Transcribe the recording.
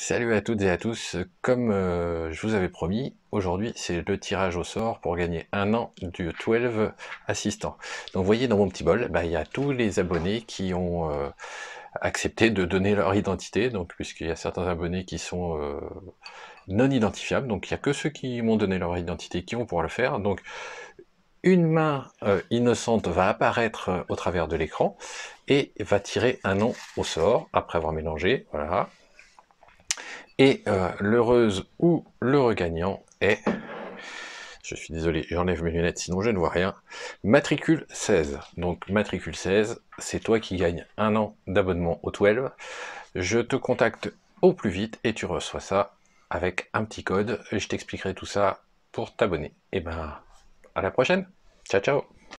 Salut à toutes et à tous, comme je vous avais promis, aujourd'hui c'est le tirage au sort pour gagner un an du 12 Assistant. Donc vous voyez dans mon petit bol, il y a tous les abonnés qui ont accepté de donner leur identité, donc puisqu'il y a certains abonnés qui sont non identifiables, donc il n'y a que ceux qui m'ont donné leur identité qui vont pouvoir le faire. Donc une main innocente va apparaître au travers de l'écran et va tirer un nom au sort après avoir mélangé, voilà. Et l'heureuse ou l'heureux gagnant est, je suis désolé, j'enlève mes lunettes, sinon je ne vois rien, matricule 16. Donc matricule 16, c'est toi qui gagnes un an d'abonnement au 12. Je te contacte au plus vite et tu reçois ça avec un petit code. Je t'expliquerai tout ça pour t'abonner. Et ben, à la prochaine. Ciao, ciao.